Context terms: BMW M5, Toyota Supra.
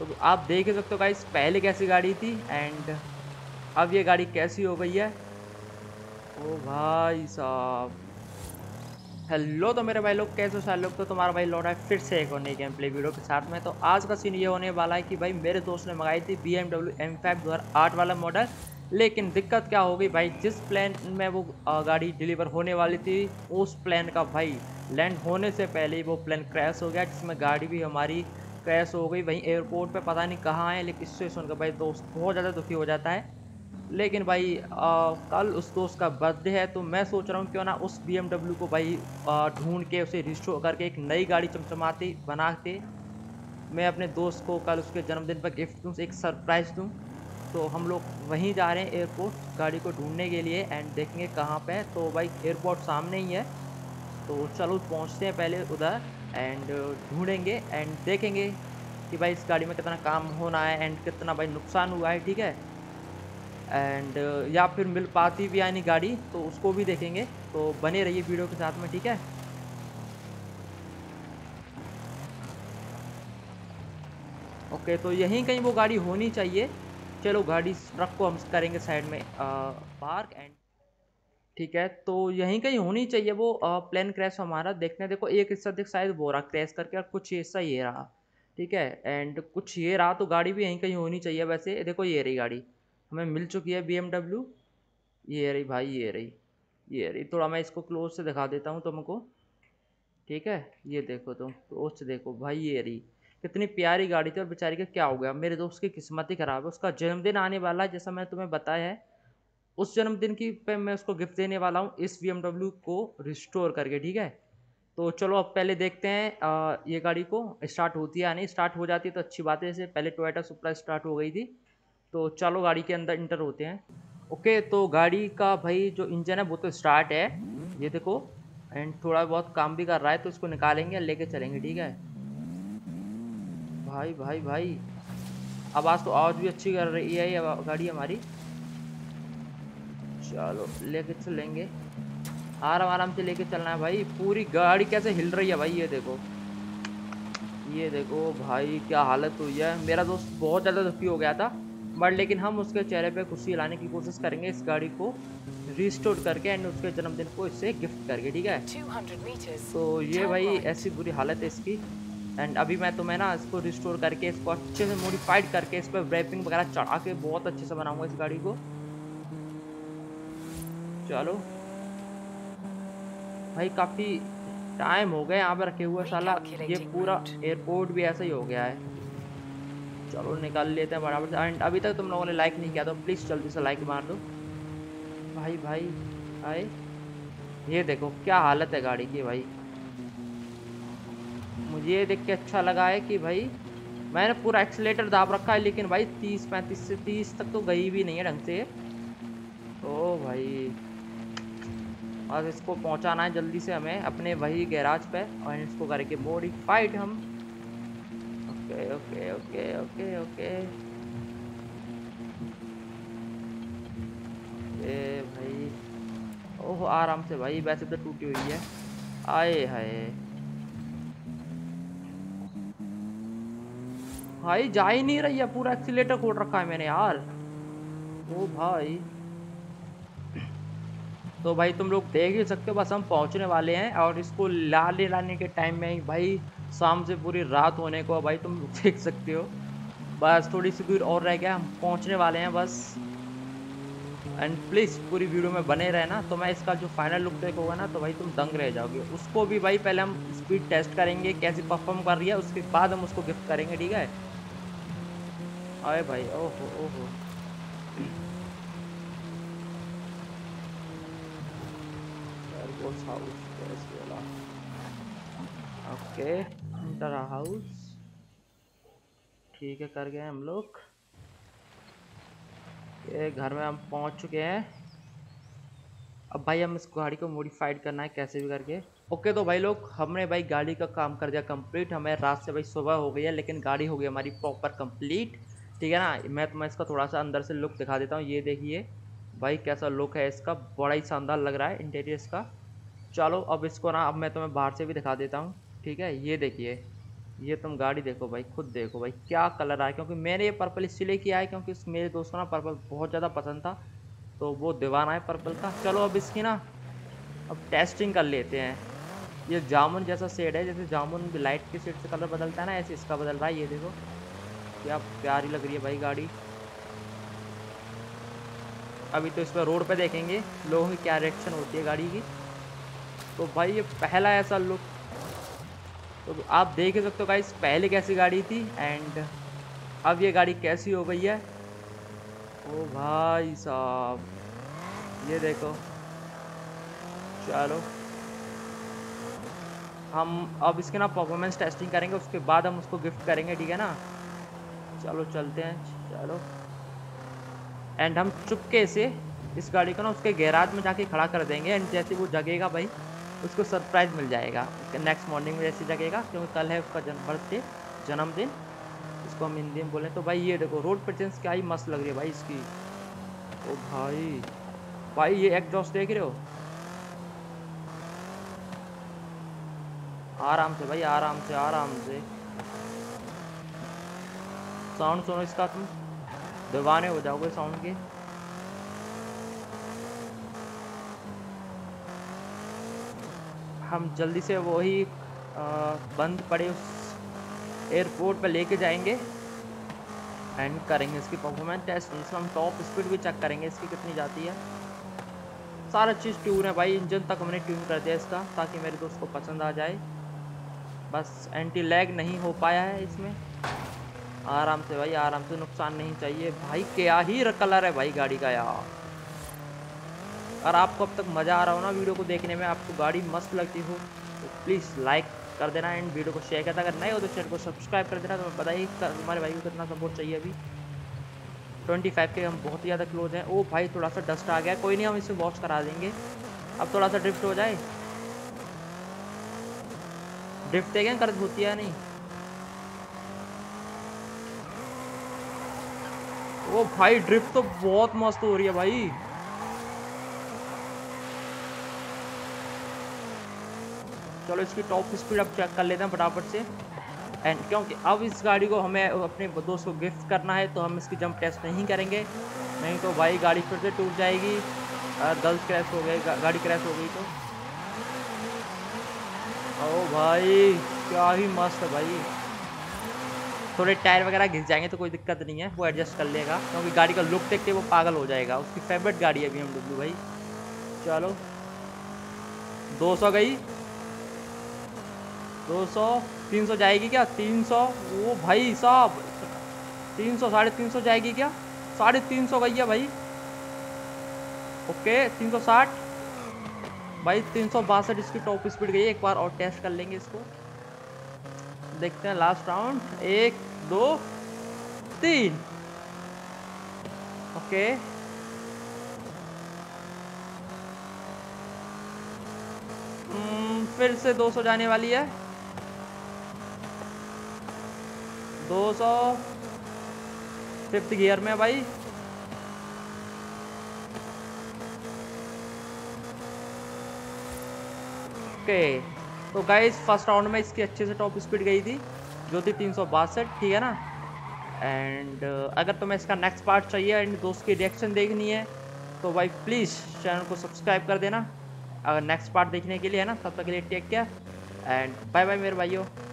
तो आप देख ही सकते हो गाइस पहले कैसी गाड़ी थी एंड अब ये गाड़ी कैसी हो गई है। ओ भाई साहब, हेलो तो मेरे भाई लोग कैसे हो सारे लोग। तो तुम्हारा भाई लौटा है फिर से एक और नई गेम प्ले वीडियो के साथ में। तो आज का सीन ये होने वाला है कि भाई मेरे दोस्त ने मंगाई थी BMW M5 2008 वाला मॉडल, लेकिन दिक्कत क्या हो गई भाई, जिस प्लान में वो गाड़ी डिलीवर होने वाली थी उस प्लान का भाई लैंड होने से पहले ही वो प्लान क्रैश हो गया, जिसमें गाड़ी भी हमारी क्रैश हो गई। वहीं एयरपोर्ट पे पता नहीं कहाँ है, लेकिन इससे सुनकर भाई दोस्त बहुत ज़्यादा दुखी हो जाता है। लेकिन भाई कल उस दोस्त का बर्थडे है, तो मैं सोच रहा हूँ क्यों ना उस BMW को भाई ढूंढ के उसे रिस्टोर करके एक नई गाड़ी चमचमाती बना के मैं अपने दोस्त को कल उसके जन्मदिन पर गिफ्ट दूँ, एक सरप्राइज़ दूँ। तो हम लोग वहीं जा रहे हैं एयरपोर्ट गाड़ी को ढूंढने के लिए एंड देखेंगे कहाँ पे है। तो भाई एयरपोर्ट सामने ही है, तो चलो पहुँचते हैं पहले उधर एंड ढूंढेंगे एंड देखेंगे कि भाई इस गाड़ी में कितना काम होना है एंड कितना भाई नुकसान हुआ है, ठीक है। एंड या फिर मिल पाती भी यानी गाड़ी, तो उसको भी देखेंगे। तो बने रहिए वीडियो के साथ में, ठीक है। ओके तो यहीं कहीं वो गाड़ी होनी चाहिए। चलो गाड़ी ट्रक को हम करेंगे साइड में पार्क एंड ठीक है। तो यहीं कहीं होनी चाहिए वो प्लेन क्रैश हमारा। देखने देखो एक हिस्सा देख शायद वो रहा क्रैश करके और कुछ हिस्सा ये रहा, ठीक है एंड कुछ ये रहा। तो गाड़ी भी यहीं कहीं होनी चाहिए। वैसे देखो ये रही गाड़ी हमें मिल चुकी है BMW, ये रही भाई, ये रही। थोड़ा मैं इसको क्लोज से दिखा देता हूँ तुमको, ठीक है। ये देखो तुम क्लोज से देखो भाई, ये रही कितनी प्यारी गाड़ी थी और बेचारी का क्या हो गया। मेरे दोस्त की किस्मत ही ख़राब है, उसका जन्मदिन आने वाला है जैसा मैंने तुम्हें बताया है। उस जन्मदिन की पे मैं उसको गिफ्ट देने वाला हूँ इस BMW को रिस्टोर करके, ठीक है। तो चलो अब पहले देखते हैं ये गाड़ी को स्टार्ट होती है या नहीं। स्टार्ट हो जाती है तो अच्छी बात है, जैसे पहले टोयोटा सुप्रा स्टार्ट हो गई थी। तो चलो गाड़ी के अंदर इंटर होते हैं। ओके तो गाड़ी का भाई जो इंजन है वो तो स्टार्ट है, ये देखो एंड थोड़ा बहुत काम भी कर रहा है। तो इसको निकालेंगे लेके चलेंगे, ठीक है। भाई भाई भाई आवाज़ तो आवाज़ भी अच्छी कर रही है ये गाड़ी हमारी। चलो लेके चलेंगे, आराम आराम से लेके चलना है भाई। पूरी गाड़ी कैसे हिल रही है भाई, ये देखो भाई क्या हालत हुई है। मेरा दोस्त बहुत ज़्यादा दुखी हो गया था, बट लेकिन हम उसके चेहरे पे खुशी लाने की कोशिश करेंगे इस गाड़ी को रिस्टोर करके एंड उसके जन्मदिन को इससे गिफ्ट करके, ठीक है। तो ये भाई ऐसी बुरी हालत है इसकी एंड अभी मैं तुम्हें ना इसको रिस्टोर करके इसको अच्छे से मॉडिफाइड करके इस पर रैपिंग वगैरह चढ़ा के बहुत अच्छे से बनाऊंगा इस गाड़ी को। चलो भाई काफ़ी टाइम हो गया यहाँ पर रखे हुए, साला ये पूरा एयरपोर्ट भी ऐसा ही हो गया है। चलो निकाल लेते हैं बराबर से। एंड अभी तक तुम लोगों ने लाइक नहीं किया तो प्लीज़ जल्दी से लाइक मार दो भाई। भाई आए ये देखो क्या हालत है गाड़ी की भाई। मुझे देख के अच्छा लगा है कि भाई मैंने पूरा एक्सीलेटर दाब रखा है, लेकिन भाई 30-35 से 30 तक तो गई भी नहीं है ढंग से। ओ भाई बस इसको पहुंचाना है जल्दी से हमें अपने वही गैराज पे और इसको करके मॉडिफाइड हम। Okay okay okay okay okay भाई, ओह आराम से भाई। वैसे तो टूटी हुई है, आए हाय भाई जा ही नहीं रही है, पूरा एक्सीलेटर खोल रखा है मैंने यार। ओ भाई तो भाई तुम लोग देख ही सकते हो, बस हम पहुंचने वाले हैं और इसको लाने के टाइम में ही भाई शाम से पूरी रात होने को भाई तुम लोग देख सकते हो। बस थोड़ी सी दूर और रह गया, हम पहुंचने वाले हैं बस। एंड प्लीज़ पूरी वीडियो में बने रहना। तो मैं इसका जो फाइनल लुक देखोगा ना तो भाई तुम दंग रह जाओगे। उसको भी भाई पहले हम स्पीड टेस्ट करेंगे कैसे परफॉर्म कर रही है, उसके बाद हम उसको गिफ्ट करेंगे, ठीक है। अरे भाई ओहो ओहो हाउस वाला। ओके इंटर हाउस, ठीक है कर गए हम लोग। ये घर में हम पहुंच चुके हैं। अब भाई हम इस गाड़ी को मॉडिफाइड करना है कैसे भी करके। ओके तो भाई लोग हमने भाई गाड़ी का काम कर दिया कंप्लीट। हमें रात से भाई सुबह हो गई है, लेकिन गाड़ी हो गई हमारी प्रॉपर कंप्लीट, ठीक है ना। मैं तुम्हें इसका थोड़ा सा अंदर से लुक दिखा देता हूँ। ये देखिए भाई कैसा लुक है इसका, बड़ा ही शानदार लग रहा है इंटीरियर इसका। चलो अब इसको ना अब मैं तुम्हें बाहर से भी दिखा देता हूँ, ठीक है। ये देखिए ये तुम गाड़ी देखो भाई, खुद देखो भाई क्या कलर आया। क्योंकि मैंने ये पर्पल इसलिए किया है क्योंकि मेरे दोस्तों ना पर्पल बहुत ज़्यादा पसंद था, तो वो दीवाना है पर्पल का। चलो अब इसकी ना अब टेस्टिंग कर लेते हैं। ये जामुन जैसा शेड है, जैसे जामुन लाइट के शेड से कलर बदलता है ना, ऐसे इसका बदल रहा है। ये देखो क्या प्यारी लग रही है भाई गाड़ी। अभी तो इस पर रोड पे देखेंगे लोगों की क्या रिएक्शन होती है गाड़ी की। तो भाई ये पहला ऐसा लुक, तो आप देख ही सकते हो गाइस पहले कैसी गाड़ी थी एंड अब ये गाड़ी कैसी हो गई है। ओ भाई साहब ये देखो। चलो हम अब इसके ना परफॉर्मेंस टेस्टिंग करेंगे, उसके बाद हम उसको गिफ्ट करेंगे, ठीक है ना। चलो चलते हैं। चलो एंड हम चुपके से इस गाड़ी को ना उसके गैराज में जाके खड़ा कर देंगे एंड जैसे वो जगेगा भाई उसको सरप्राइज़ मिल जाएगा नेक्स्ट मॉर्निंग में जैसी जगेगा, क्योंकि कल है उसका बर्थडे, जन्मदिन, इसको हम हिंदी में बोलें तो। भाई ये देखो रोड प्रेजेंस क्या ही मस्त लग रही है भाई इसकी। ओ भाई भाई ये एग्जॉस्ट देख रहे हो, आराम से भाई, आराम से आराम से। साउंड सुनो इसका, तुम दीवाने हो जाओगे साउंड के। हम जल्दी से वही बंद पड़े उस एयरपोर्ट पे लेके जाएंगे एंड करेंगे इसकी परफॉर्मेंस टेस्ट। इसमें हम टॉप स्पीड भी चेक करेंगे इसकी कितनी जाती है, सारा चीज़ ट्यून है भाई। इंजन तक हमने ट्यून कर दिया इसका ताकि मेरे दोस्त को पसंद आ जाए। बस एंटी लैग नहीं हो पाया है इसमें। आराम से भाई, आराम से, नुकसान नहीं चाहिए भाई। क्या ही कलर है भाई गाड़ी का यार। अगर आपको अब तक मज़ा आ रहा हो ना वीडियो को देखने में, आपको गाड़ी मस्त लगती हो तो प्लीज़ लाइक कर देना एंड वीडियो को शेयर करना। अगर नए हो तो चैनल को सब्सक्राइब कर देना। तुम्हें पता ही हमारे भाई को कितना सपोर्ट चाहिए। अभी 25 के हम बहुत ही ज़्यादा क्लोज हैं। ओ भाई थोड़ा सा डस्ट आ गया, कोई नहीं, हम इसे वॉश करा देंगे। अब थोड़ा सा ड्रिफ्ट हो जाए, ड्रिफ्ट देखें कर्ज होती है नहीं। वो भाई ड्रिफ्ट तो बहुत मस्त हो रही है भाई। चलो इसकी टॉप स्पीड अब चेक कर लेते हैं फटाफट से एंड क्योंकि अब इस गाड़ी को हमें अपने दोस्त को गिफ्ट करना है तो हम इसकी जंप टेस्ट नहीं करेंगे, नहीं तो भाई गाड़ी फिर से टूट जाएगी। गलत क्रैश हो गई गाड़ी, क्रैश हो गई तो। ओ भाई क्या ही मस्त है भाई। थोड़े टायर वगैरह घिस जाएंगे तो कोई दिक्कत नहीं है, वो एडजस्ट कर लेगा क्योंकि गाड़ी का लुक देख के वो पागल हो जाएगा। उसकी फेवरेट गाड़ी है BMW भाई। चलो 200 गई, 200, 300 जाएगी क्या? 300, वो भाई साहब 300, 350 जाएगी क्या? 350 गई है भाई। ओके 360 भाई, 362 इसकी टॉप स्पीड गई। एक बार और टेस्ट कर लेंगे इसको, देखते हैं लास्ट राउंड। 1 2 3 ओके। फिर से 200 जाने वाली है, 200, 5th गियर में भाई। ओके तो गाइस फर्स्ट राउंड में इसकी अच्छे से टॉप स्पीड गई थी जो थी 362, ठीक है ना। एंड अगर तुम्हें इसका नेक्स्ट पार्ट चाहिए एंड दोस्त की रिएक्शन देखनी है तो भाई प्लीज़ चैनल को सब्सक्राइब कर देना अगर नेक्स्ट पार्ट देखने के लिए, है ना। तब तक के लिए take care and bye bye मेरे भाइयों।